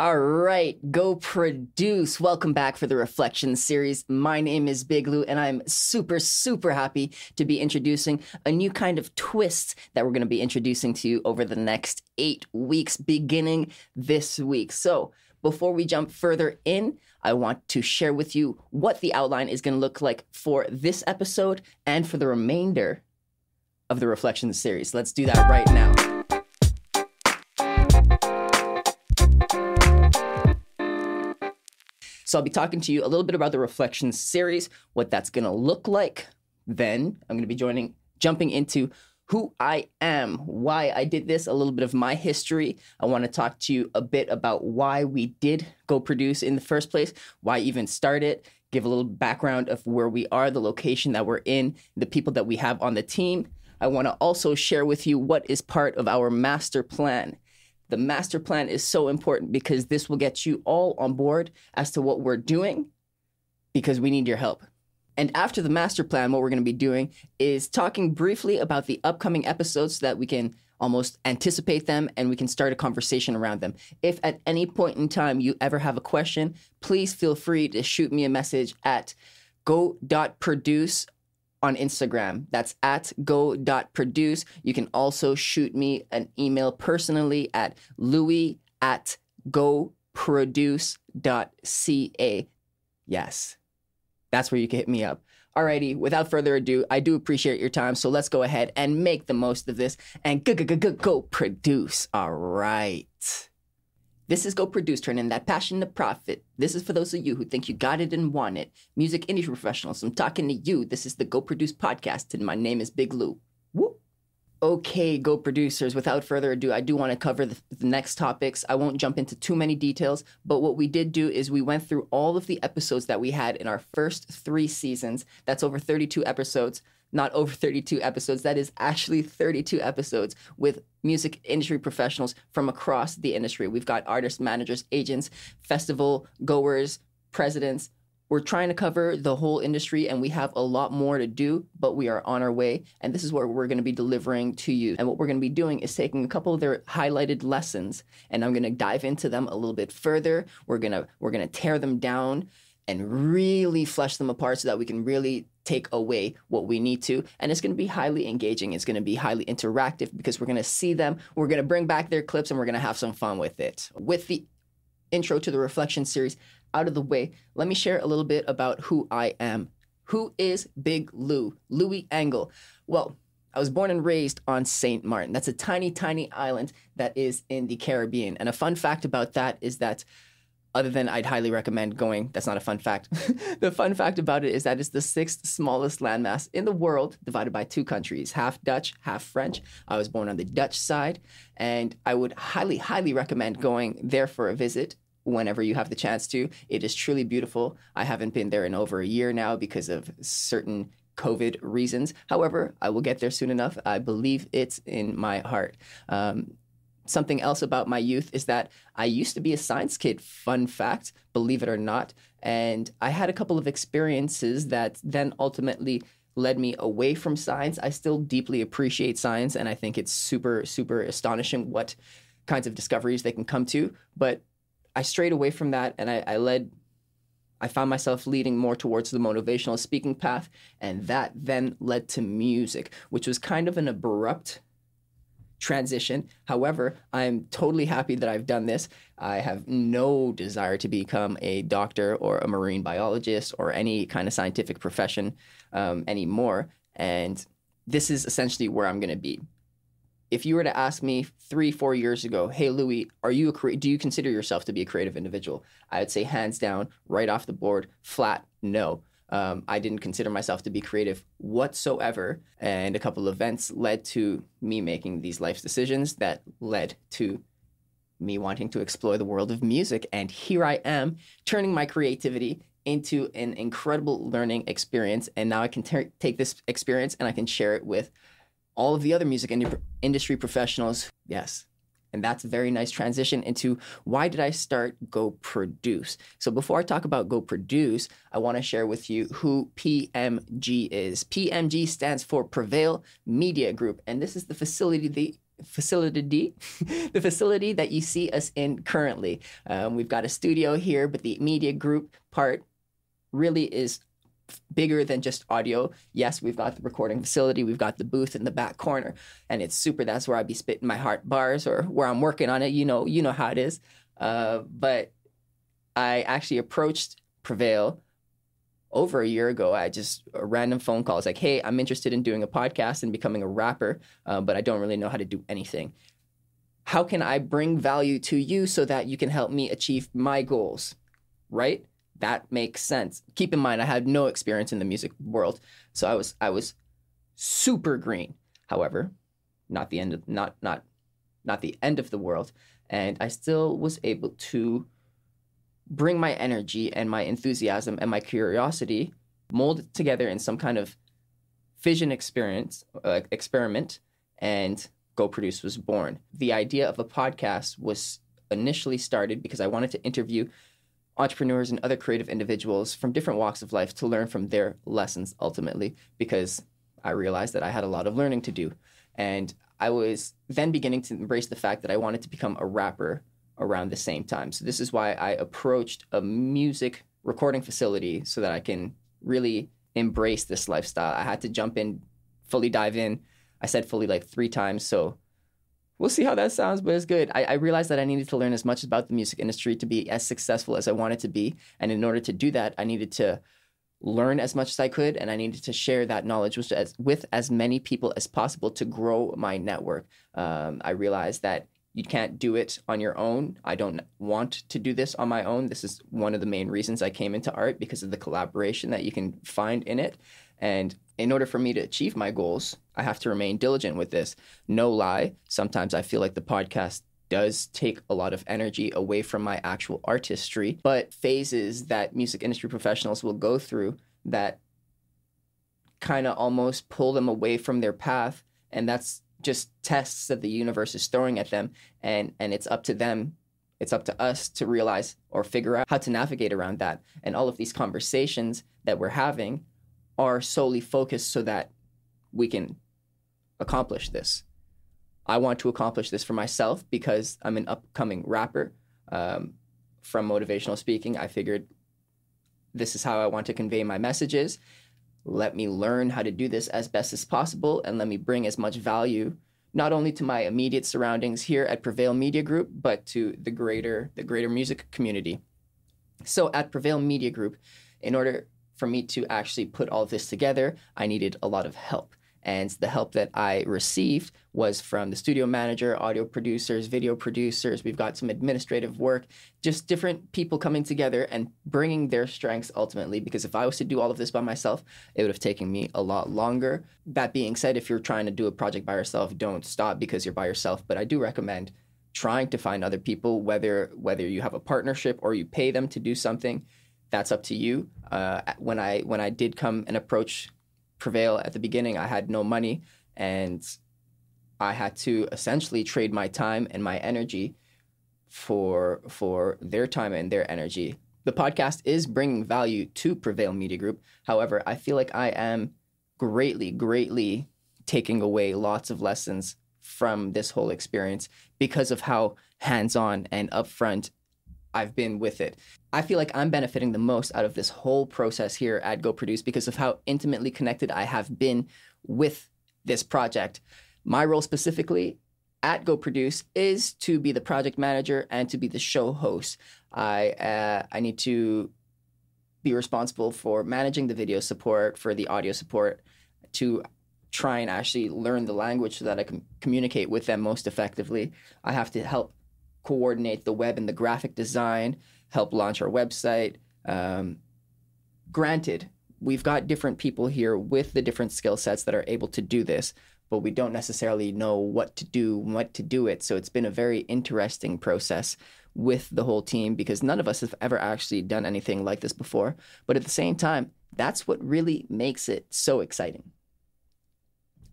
All right, Go Produce. Welcome back for the Reflection Series. My name is Big Lou, and I'm super, super happy to be introducing a new kind of twist that we're going to be introducing to you over the next 8 weeks, beginning this week. So before we jump further in, I want to share with you what the outline is going to look like for this episode and for the remainder of the Reflection Series. Let's do that right now. So I'll be talking to you a little bit about the Reflection Series, what that's going to look like. Then I'm going to be jumping into who I am, why I did this, a little bit of my history. I want to talk to you a bit about why we did Go Produce in the first place, why even start it, give a little background of where we are, the location that we're in, the people that we have on the team. I want to also share with you what is part of our master plan. The master plan is so important because this will get you all on board as to what we're doing, because we need your help. And after the master plan, what we're going to be doing is talking briefly about the upcoming episodes so that we can almost anticipate them and we can start a conversation around them. If at any point in time you ever have a question, please feel free to shoot me a message at go.produce on Instagram. That's at go.produce. You can also shoot me an email personally at louis@goproduce.ca. Yes, that's where you can hit me up. Alrighty, without further ado, I do appreciate your time, so let's go ahead and make the most of this and go produce. All right. This is Go Produce, turning that passion to profit. This is for those of you who think you got it and want it. Music industry professionals, I'm talking to you. This is the Go Produce podcast, and my name is Big Lou. Woo. Okay, Go Producers, without further ado, I do want to cover the next topics. I won't jump into too many details, but what we did do is we went through all of the episodes that we had in our first 3 seasons. That's over 32 episodes. Not over 32 episodes. That is actually 32 episodes with music industry professionals from across the industry. We've got artists, managers, agents, festival goers, presidents. We're trying to cover the whole industry, and we have a lot more to do, but we are on our way. And this is what we're going to be delivering to you. And what we're going to be doing is taking a couple of their highlighted lessons, and I'm going to dive into them a little bit further. We're going to tear them down and really flesh them apart so that we can really take away what we need to. And it's going to be highly engaging. It's going to be highly interactive because we're going to see them. We're going to bring back their clips and we're going to have some fun with it. With the intro to the Reflection Series out of the way, let me share a little bit about who I am. Who is Big Lou? Louis Engel. Well, I was born and raised on St. Martin. That's a tiny, tiny island that is in the Caribbean. And a fun fact about that is that other than I'd highly recommend going, that's not a fun fact. The fun fact about it is that it's the 6th smallest landmass in the world, divided by 2 countries, half Dutch, half French. I was born on the Dutch side, and I would highly, highly recommend going there for a visit whenever you have the chance to. It is truly beautiful. I haven't been there in over a year now because of certain COVID reasons. However, I will get there soon enough. I believe it's in my heart. Something else about my youth is that I used to be a science kid, fun fact, believe it or not. And I had a couple of experiences that then ultimately led me away from science. I still deeply appreciate science, and I think it's super, super astonishing what kinds of discoveries they can come to. But I strayed away from that, and I found myself leading more towards the motivational speaking path, and that then led to music, which was kind of an abrupt transition. However, I'm totally happy that I've done this. I have no desire to become a doctor or a marine biologist or any kind of scientific profession anymore. And this is essentially where I'm going to be. If you were to ask me 3-4 years ago, hey, Louis, do you consider yourself to be a creative individual? I would say hands down, right off the board, flat, no. I didn't consider myself to be creative whatsoever, and a couple of events led to me making these life decisions that led to me wanting to explore the world of music, and here I am, turning my creativity into an incredible learning experience, and now I can take this experience and I can share it with all of the other music industry professionals. Yes. And that's a very nice transition into why did I start Go Produce? So before I talk about Go Produce, I want to share with you who PMG is. PMG stands for Prevail Media Group, and this is the facility Facility D, the facility that you see us in currently. We've got a studio here, but the media group part really is bigger than just audio. Yes, we've got the recording facility, we've got the booth in the back corner, and it's super. That's where I be spitting my heart bars or where I'm working on it. You know how it is. But I actually approached Prevail over a year ago. I just random phone calls like, hey, I'm interested in doing a podcast and becoming a rapper, but I don't really know how to do anything. How can I bring value to you so that you can help me achieve my goals, right? That makes sense. Keep in mind, I had no experience in the music world, so I was super green. However, not the end of the world, and I still was able to bring my energy and my enthusiasm and my curiosity, molded together in some kind of vision experiment, and Go Produce was born. The idea of a podcast was initially started because I wanted to interview entrepreneurs and other creative individuals from different walks of life to learn from their lessons ultimately, because I realized that I had a lot of learning to do. And I was then beginning to embrace the fact that I wanted to become a rapper around the same time. So this is why I approached a music recording facility, so that I can really embrace this lifestyle. I had to jump in, fully dive in. I said fully like 3 times, so we'll see how that sounds, but it's good. I realized that I needed to learn as much about the music industry to be as successful as I wanted to be. And in order to do that, I needed to learn as much as I could, and I needed to share that knowledge with as many people as possible to grow my network. I realized that you can't do it on your own. I don't want to do this on my own. This is one of the main reasons I came into art, because of the collaboration that you can find in it. And in order for me to achieve my goals, I have to remain diligent with this. No lie, sometimes I feel like the podcast does take a lot of energy away from my actual artistry, but phases that music industry professionals will go through that kind of almost pull them away from their path, and that's just tests that the universe is throwing at them, and it's up to them. It's up to us to realize or figure out how to navigate around that. And all of these conversations that we're having are solely focused so that we can accomplish this. I want to accomplish this for myself because I'm an upcoming rapper. From motivational speaking, I figured this is how I want to convey my messages. Let me learn how to do this as best as possible, and let me bring as much value, not only to my immediate surroundings here at Prevail Media Group, but to the greater music community. So at Prevail Media Group, in order for me to actually put all this together, I needed a lot of help. And the help that I received was from the studio manager, audio producers, video producers. We've got some administrative work, just different people coming together and bringing their strengths ultimately, because if I was to do all of this by myself, it would have taken me a lot longer. That being said, if you're trying to do a project by yourself, don't stop because you're by yourself. But I do recommend trying to find other people, whether you have a partnership or you pay them to do something. That's up to you. When I did come and approach Prevail at the beginning, I had no money, and I had to essentially trade my time and my energy for their time and their energy. The podcast is bringing value to Prevail Media Group. However, I feel like I am greatly taking away lots of lessons from this whole experience because of how hands-on and upfront I've been with it. I feel like I'm benefiting the most out of this whole process here at Go Produce because of how intimately connected I have been with this project. My role specifically at Go Produce is to be the project manager and to be the show host. I need to be responsible for managing the video support, for the audio support, to try and actually learn the language so that I can communicate with them most effectively. I have to help coordinate the web and the graphic design, help launch our website. Granted, we've got different people here with the different skill sets that are able to do this, but we don't necessarily know what to do, So it's been a very interesting process with the whole team because none of us have ever actually done anything like this before. But at the same time, that's what really makes it so exciting.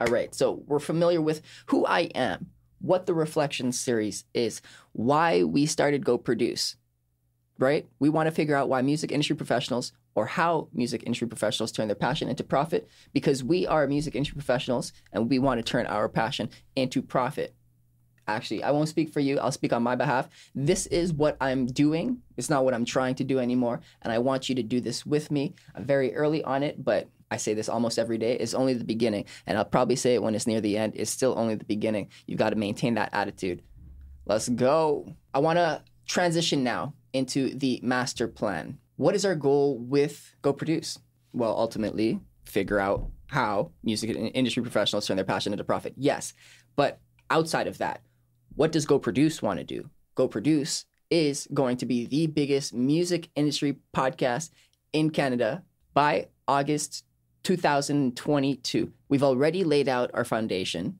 All right, so we're familiar with who I am, what the Reflection series is, why we started Go Produce, right? We want to figure out why music industry professionals, or how music industry professionals turn their passion into profit, because we are music industry professionals and we want to turn our passion into profit. actually, I won't speak for you. I'll speak on my behalf. This is what I'm doing. It's not what I'm trying to do anymore. And I want you to do this with me. I'm very early on it, but I say this almost every day. It's only the beginning. And I'll probably say it when it's near the end. It's still only the beginning. You've got to maintain that attitude. Let's go. I want to transition now into the master plan. What is our goal with Go Produce? Well, ultimately, figure out how music and industry professionals turn their passion into profit. Yes. But outside of that, what does Go Produce want to do? Go Produce is going to be the biggest music industry podcast in Canada by August 2022. We've already laid out our foundation.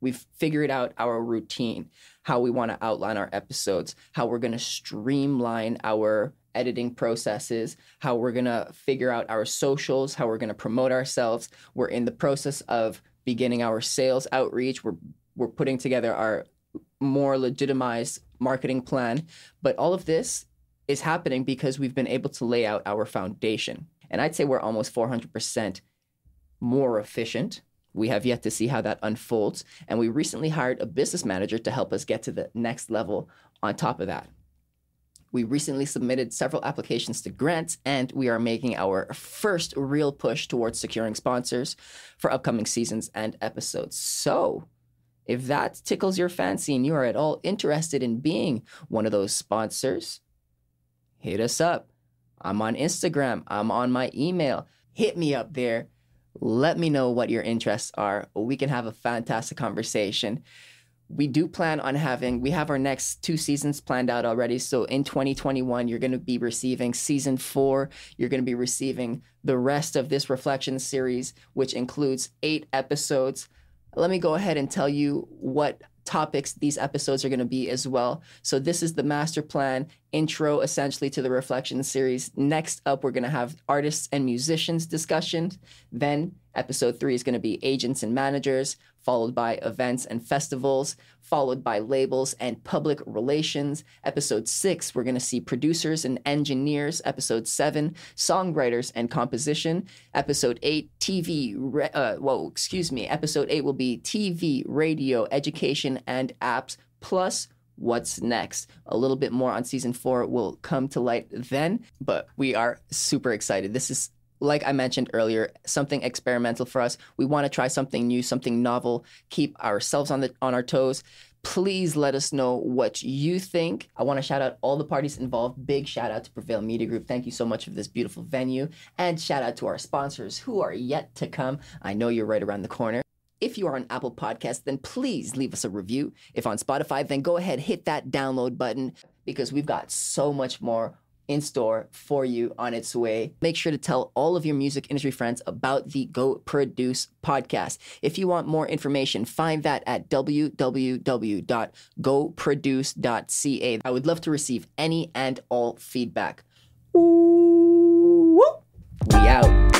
We've figured out our routine, how we want to outline our episodes, how we're going to streamline our editing processes, how we're going to figure out our socials, how we're going to promote ourselves. We're in the process of beginning our sales outreach. We're putting together our more legitimized marketing plan. But all of this is happening because we've been able to lay out our foundation. And I'd say we're almost 400% more efficient. We have yet to see how that unfolds. And we recently hired a business manager to help us get to the next level on top of that. We recently submitted several applications to grants, and we are making our first real push towards securing sponsors for upcoming seasons and episodes. So if that tickles your fancy and you are at all interested in being one of those sponsors, hit us up. I'm on Instagram. I'm on my email. Hit me up there. Let me know what your interests are. We can have a fantastic conversation. We do plan on having, we have our next 2 seasons planned out already. So in 2021, you're going to be receiving season 4. You're going to be receiving the rest of this Reflection series, which includes 8 episodes. Let me go ahead and tell you what topics these episodes are going to be as well. So this is the master plan intro, essentially, to the Reflection series. Next up, we're going to have artists and musicians discussions. Then episode 3 is going to be agents and managers, followed by events and festivals, followed by labels and public relations. Episode 6, we're going to see producers and engineers. Episode 7, songwriters and composition. Episode 8, Episode 8 will be TV, radio, education, and apps, plus what's next. A little bit more on season 4 will come to light then, but we are super excited. This is, like I mentioned earlier, something experimental for us. We want to try something new, something novel, keep ourselves on our toes. Please let us know what you think. I want to shout out all the parties involved. Big shout out to Prevail Media Group. Thank you so much for this beautiful venue. And shout out to our sponsors who are yet to come. I know you're right around the corner. If you are on Apple Podcasts, then please leave us a review. If on Spotify, then go ahead, hit that download button, because we've got so much more in store for you on its way. Make sure to tell all of your music industry friends about the Go Produce podcast. If you want more information, find that at www.goproduce.ca. I would love to receive any and all feedback. Ooh, we out.